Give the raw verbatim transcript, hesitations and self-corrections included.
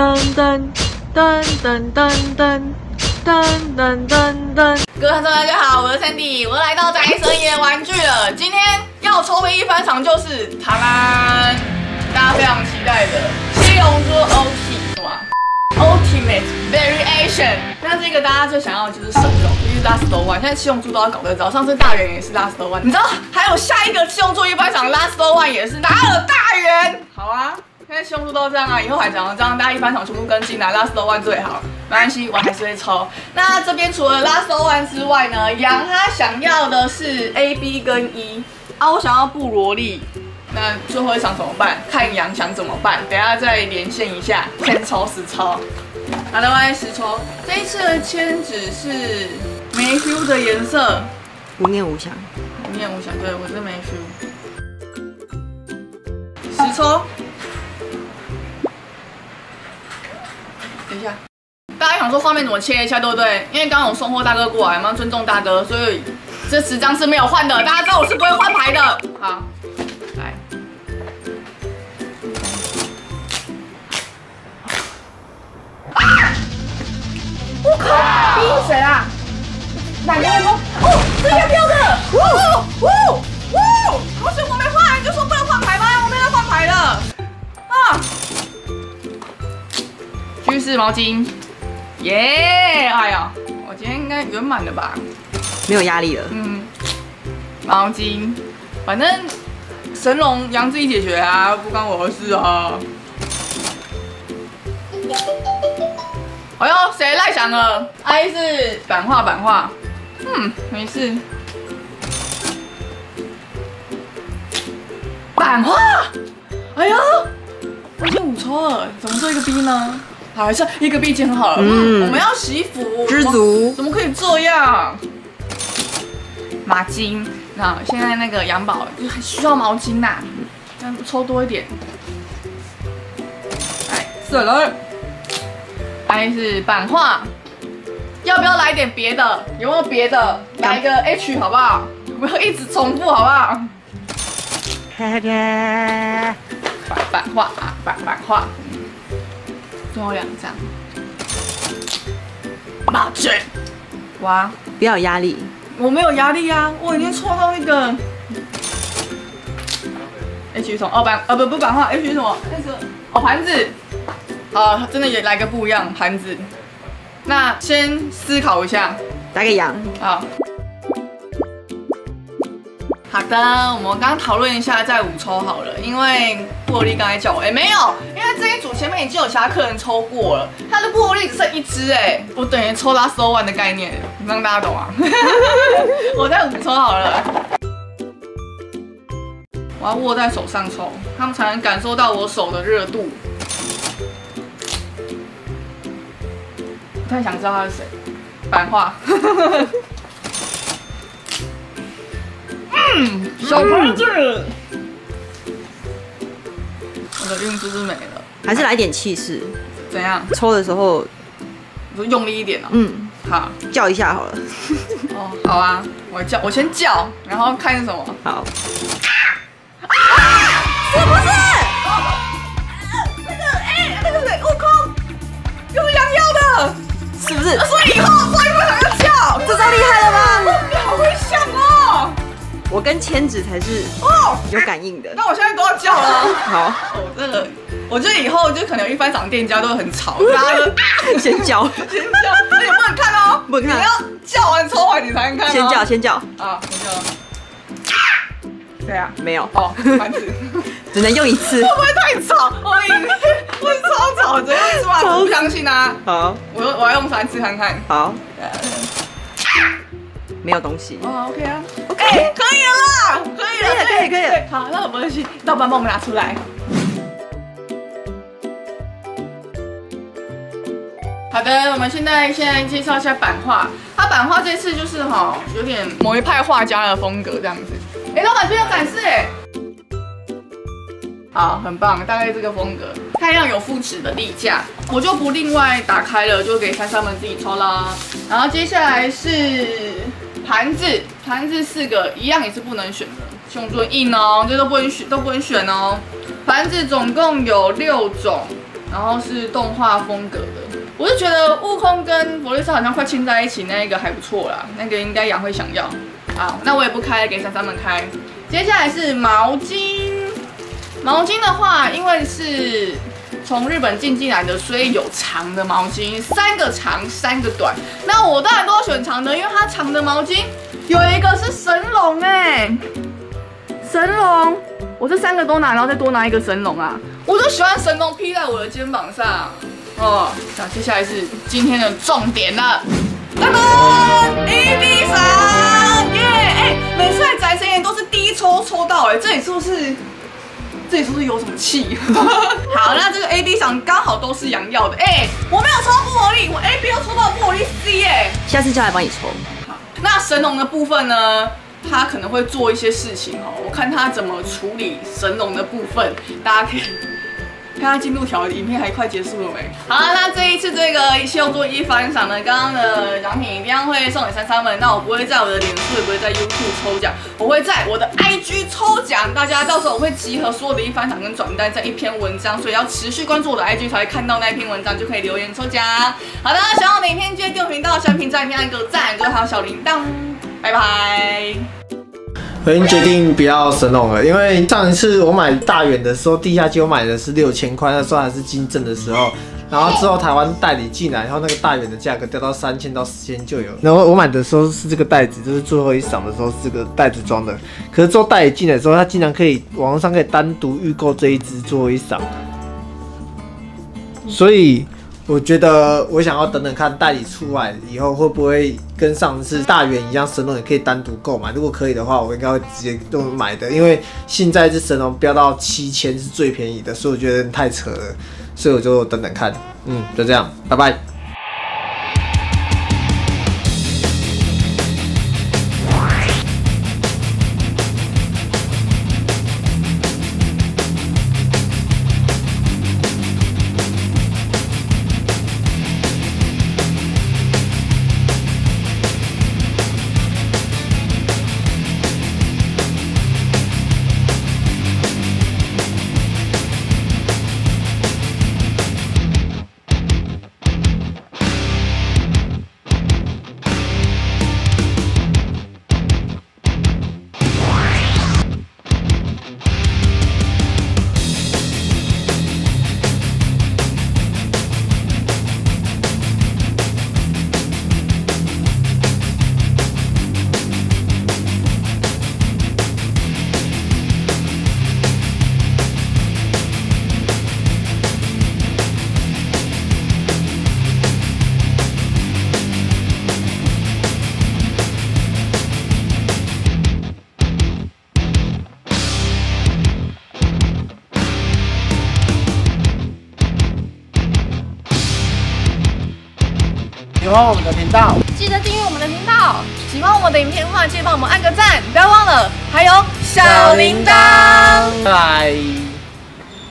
噔噔噔噔噔噔噔噔噔噔。各位观众大家好，我是 Sandy， 我来到宅神爷玩具了。今天要抽杯一翻场就是塔啦，大家非常期待的七龙珠 O T 哇 ，Ultimate Variation。那这个大家最想要的就是神龙，就是拉斯多万。现在七龙珠都要搞得着，上次大人也是拉斯多万，你知道还有下一个七龙珠一翻场拉斯多万也是拿了大人。好啊。 现在七龙珠都这样啊，以后还想要这样，大家一翻场全部跟进来，拉斯多万最好。没关系，我还是会抽。那这边除了拉斯多万之外呢，杨他想要的是 A、B 跟 E 啊，我想要布罗利。那最后一场怎么办？看杨想怎么办，等一下再连线一下，先抽十抽。好的，我来十抽。这一次的签纸是没 Q 的颜色，无念无想，无念无想，对我是没 Q。十抽。 等一下，大家想说画面怎么切一下，对不对？因为刚刚有送货大哥过来，我们要尊重大哥，所以这十张是没有换的。大家知道我是不会换牌的。好，来，啊！我靠，第一谁啊？哪个人？哦，这个彪哥！哦哦哦！不是我没换，就说不能换牌吗？我没有换牌的。啊！ 浴室毛巾，耶！哎呀，我今天应该圆满了吧？没有压力了。嗯，毛巾，反正神龙杨自己解决啊，不关我的事啊。哎呦，谁赖想了 ？I 是版画，版画。嗯，没事。版画。哎呦，我已经五抽了，怎么做一个 B 呢？ 好像一个币已经很好了。嗯，我们要惜福，知足，怎么可以这样？毛巾，那现在那个杨宝就很需要毛巾呐、啊，这样抽多一点。哎，死了。还是版画，要不要来点别的？有没有别的？来一个 H 好不好？不要一直重复好不好？看看版版画啊，版版画。 最后两张，麻醉，哇，不要有压力，我没有压力啊，我已经抽到那个 H 什么哦板呃不不板画 H 什么那个哦盘子，啊、呃、真的也来个不一样盘子，那先思考一下，来个羊，好，好的，我们刚刚讨论一下再五抽好了，因为布利刚才叫我，哎、欸、没有。 这一组前面已经有其他客人抽过了，他的布偶力只剩一只哎，我等于抽拉收完的概念，让大家懂啊。我再五抽好了，我要握在手上抽，他们才能感受到我手的热度。不太想知道他是谁，版画。嗯，小盘子，我的运势是没了。 还是来点气势，怎样？抽的时候，用力一点哦。嗯，好，叫一下好了。哦，好啊，我叫，我先叫，然后看是什么。好。啊！是不是？那个哎，那个谁，悟空，用羊腰的，是不是？所以以后我也不想要叫，这招厉害了吧？你好会想哦。我跟千纸才是哦有感应的。那我现在都要叫了。好，我这个。 我觉得以后就可能有一翻场店家都很吵，大家就先叫，先叫，那你不能看哦，不能看，你要叫完抽完你才能看、哦。先叫，先叫，啊，先叫。对啊，没有哦，盘子，只能用一次。会不会太吵？我我超吵，只用一次吧，我不相信啊。好，我我要用三次看看。好，没有东西。哦 ，OK 啊 ，OK， 可以了啦，可以了，可以，可以，可以。好，那我们去盗版帮我们拿出来。 好的，我们现在现在介绍一下版画。他版画这次就是哈、喔，有点某一派画家的风格这样子。哎、欸，老板这边有展示哎、欸，好，很棒，大概这个风格。太阳有附纸的立架，我就不另外打开了，就给珊珊们自己抽啦。然后接下来是盘子，盘子四个一样也是不能选的，胸尊印哦，这都不能选，都不能选哦。盘子总共有六种。然后是动画风格的。我就觉得悟空跟弗利萨好像快亲在一起，那个还不错啦，那个应该杨会想要。好，那我也不开，给珊珊们开。接下来是毛巾，毛巾的话，因为是从日本进进来的，所以有长的毛巾，三个长，三个短。那我当然都要选长的，因为它长的毛巾有一个是神龙哎、欸，神龙，我这三个都拿，然后再多拿一个神龙啊，我就喜欢神龙披在我的肩膀上。哦，那接下来是今天的重点了，噔噔，一比三，耶！哎，每次来宅神也都是第一抽抽到哎、欸，这里是不是？ 这里是不是有什么气？好，那这个 A D 赏刚好都是杨耀的。哎、欸，我没有抽玻璃，我 A B 又抽到玻璃 C 哎、欸，下次叫来帮你抽。好，那神龙的部分呢？他可能会做一些事情哦，我看他怎么处理神龙的部分，大家可以看他进度条，影片还快结束了没？好，那这一次这个秀作一番赏呢，刚刚的奖品一定会送给珊珊们。那我不会在我的脸书，也不会在 YouTube 抽奖，我会在我的 I G 抽奖。大家到时候我会集合所有的一番赏跟转单在一篇文章，所以要持续关注我的 I G 才会看到那一篇文章，就可以留言抽奖。好的，喜欢我的影片记得订阅频道，喜欢评价影片按个赞，最好小铃铛，拜拜。 我已经决定不要神龙了，因为上一次我买大元的时候，地下街我买的是六千块，那时候还是金正的时候。然后之后台湾代理进来，然后那个大元的价格掉到三千到四千就有。然后我买的时候是这个袋子，就是最后一赏的时候是这个袋子装的。可是之后代理进来的时候，它竟然可以网上可以单独预购这一只最后一赏，所以。 我觉得我想要等等看代理出来以后会不会跟上次大元一样，神龙也可以单独购买。如果可以的话，我应该会直接都买的，因为现在这神龙飙到七千是最便宜的，所以我觉得太扯了，所以我就等等看。嗯，就这样，拜拜。喜欢我们的频道，记得订阅我们的频道。喜欢我们的影片的话，记得帮我们按个赞，不要忘了，还有小铃铛，拜拜。